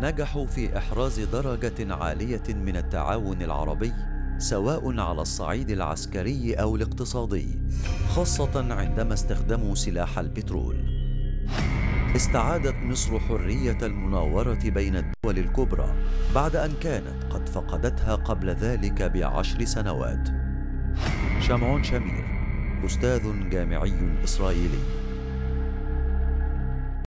نجحوا في إحراز درجة عالية من التعاون العربي سواء على الصعيد العسكري أو الاقتصادي، خاصة عندما استخدموا سلاح البترول. استعادت مصر حرية المناورة بين الدول الكبرى بعد أن كانت قد فقدتها قبل ذلك ب10 سنوات. شمعون شمير، أستاذ جامعي إسرائيلي.